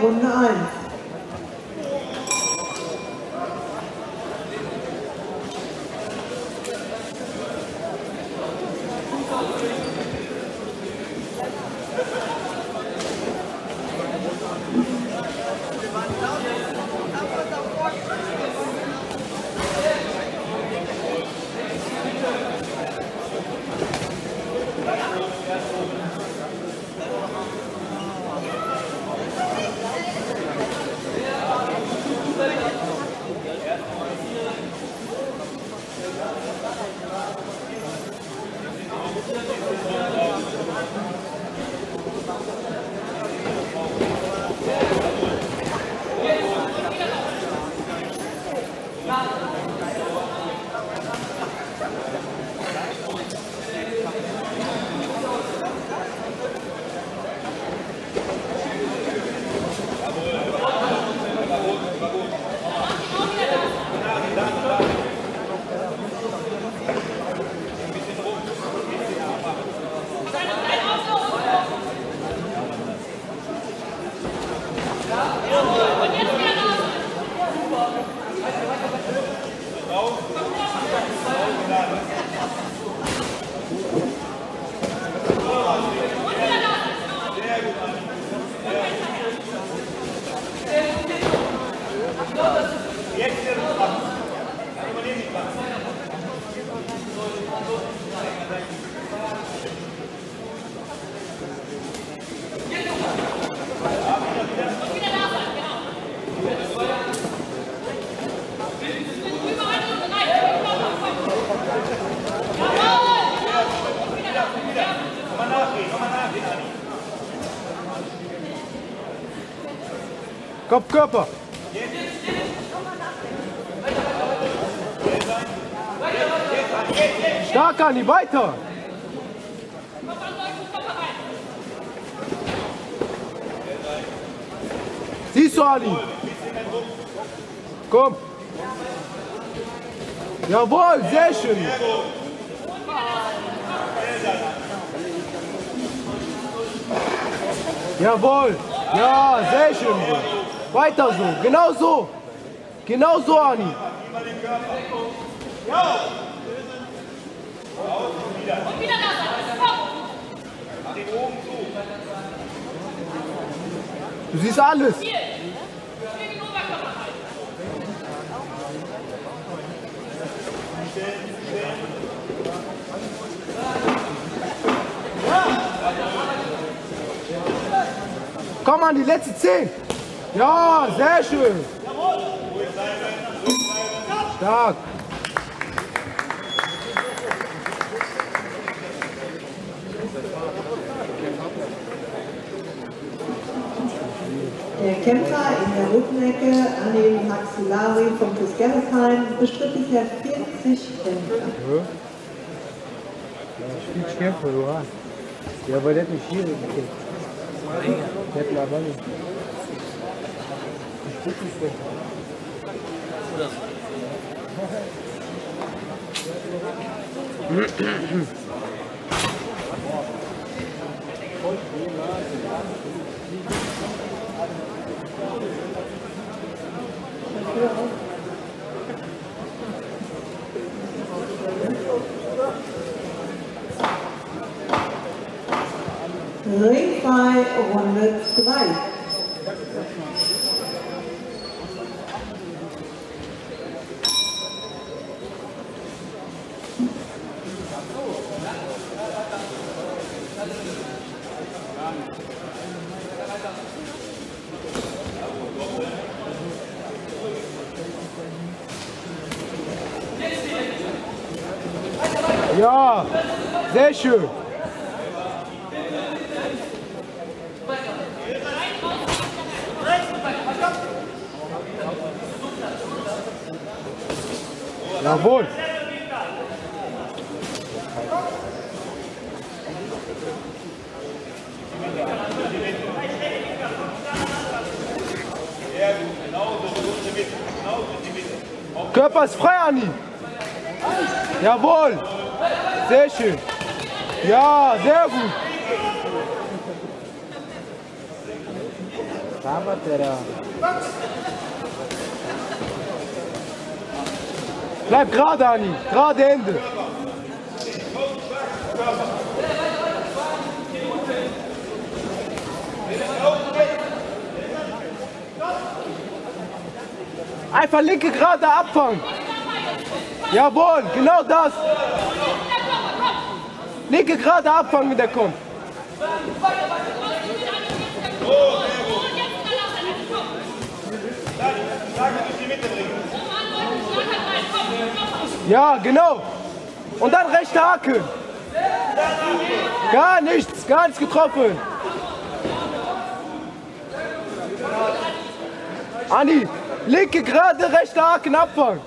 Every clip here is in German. Runde 1. Kopf, Körper! Stark, Anni, weiter! Siehst du, Anni? Komm! Jawohl, sehr schön! Jawohl! Ja, sehr schön! Weiter so, genau so. Genau so, Ani. Und wieder das. Du siehst alles. Komm an die letzte 10. Ja, sehr schön. Stark. Der Kämpfer in der Rückenecke an den Maxillari von Tusgerresheim bestritt bisher 40 Kämpfer. Ja, ich Kämpfer, du hast. Ja, aber der hat mich hier gekriegt. Der hat aber nicht. Ring bei Runde 2. Ja, sehr schön. Jawohl. Körper ist frei, Anni. Jawohl. Sehr schön. Ja, sehr gut. Rabatera. Bleib gerade, Anni. Gerade Ende. Einfach linke gerade abfangen. Jawohl, genau das. Linke gerade abfangen, wenn der kommt. Ja, genau. Und dann rechte Hacke. Gar nichts getroffen. Anni, linke gerade, rechte Haken abfangen.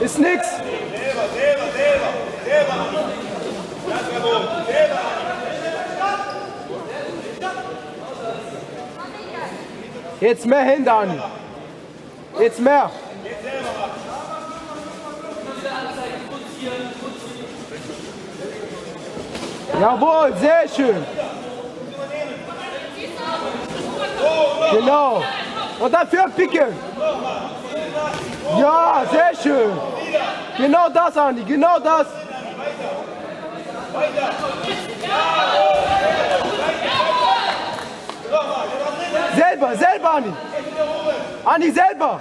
Ist nix. Jetzt mehr Hände, Anni. Jetzt mehr. Jawohl, sehr schön. Genau. Und dann für Picken. Ja, sehr schön. Genau das, Anni, genau das. Selber, selber, Anni. Anni, selber.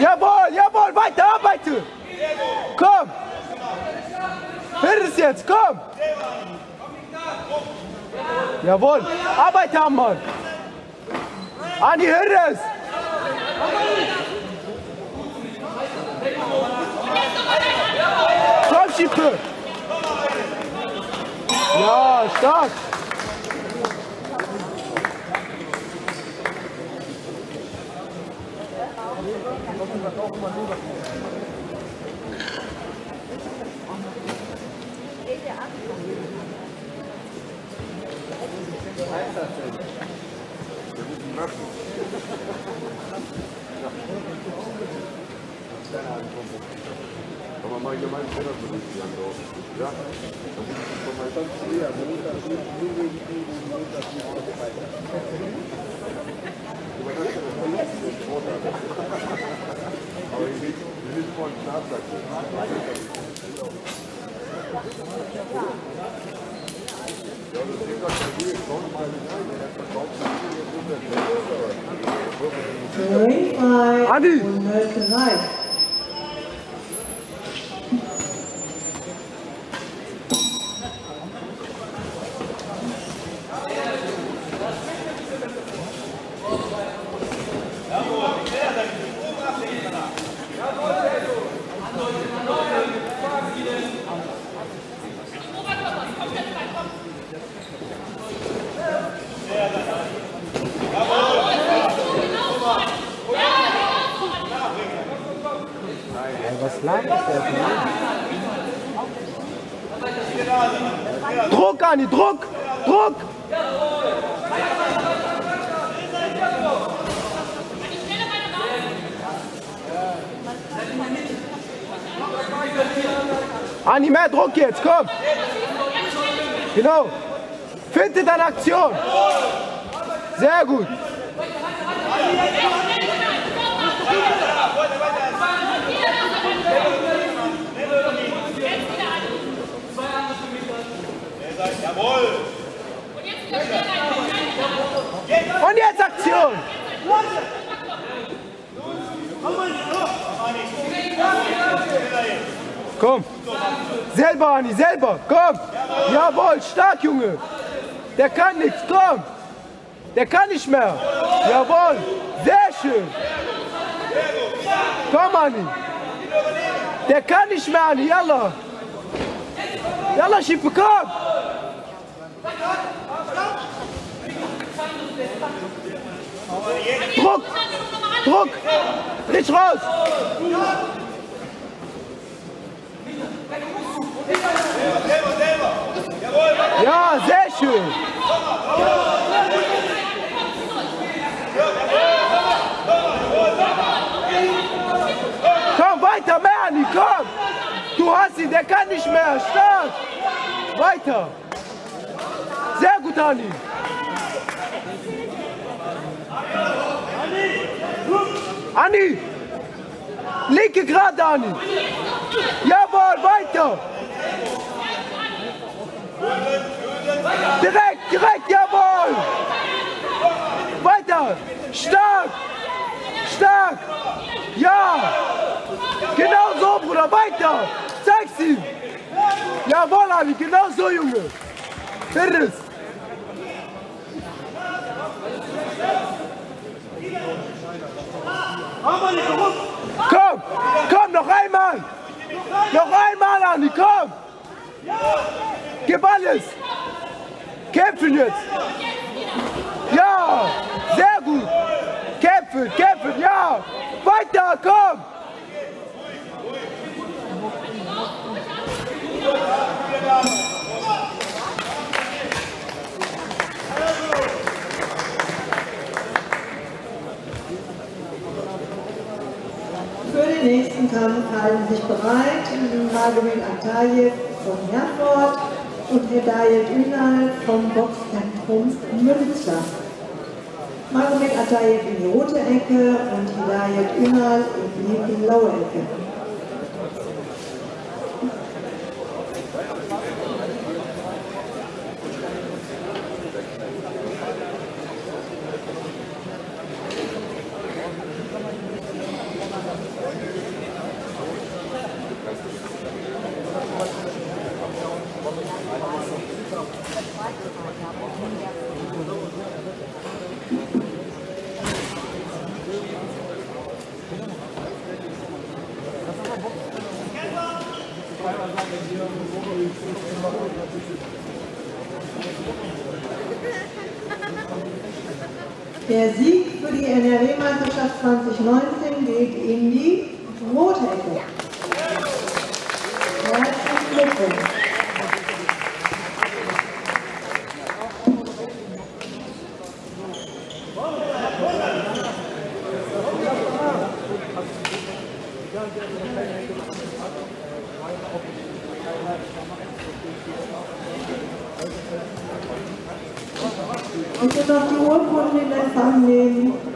Jawohl, jawohl, weiter, arbeite. Komm. Hör es jetzt, komm. Jawohl, arbeite, Mann. Anni, hör es. Komm, Schippe. Ja, stark. Anni! Druck, Anni, Druck, Druck! Anni, mehr Druck jetzt, komm! Genau! Finde deine Aktion! Sehr gut! Jawohl! Und jetzt Aktion! Komm! Selber, Anni, selber! Komm! Jawohl, stark, Junge! Der kann nichts, komm! Der kann nicht mehr! Jawohl! Sehr schön! Komm, Anni! Der kann nicht mehr, Anni, yalla! Yalla, Schippe, komm! Druck! Druck! Nicht raus! Ja, sehr schön! Komm, lass ihn, der kann nicht mehr. Stark! Weiter! Sehr gut, Ali! Ani! Linke gerade, Ani! Jawohl, weiter! Direkt, direkt, jawohl! Weiter! Stark! Stark! Ja! Genau so, Bruder, weiter! Zeig's ihm! Jawohl, Ali, genau so, Junge! Ferris! Komm! Komm, noch einmal! Noch einmal, Ani, komm! Gib alles! Kämpfen jetzt! Ja! Sehr gut! Kämpfen, kämpfen, ja! Weiter, komm! Für den nächsten Kampf halten sich bereit Marguerite Atayev von Herford und Hedarjet Ünal vom Boxkentrum Mürnitzland. Marguerite Atayev in die rote Ecke und Hedarjet Ünal in die blaue Ecke. Der Sieg für die NRW-Meisterschaft 2019 geht in die rote Ecke. Herzlichen Glückwunsch. Ich will noch die Urkunden in Empfang nehmen.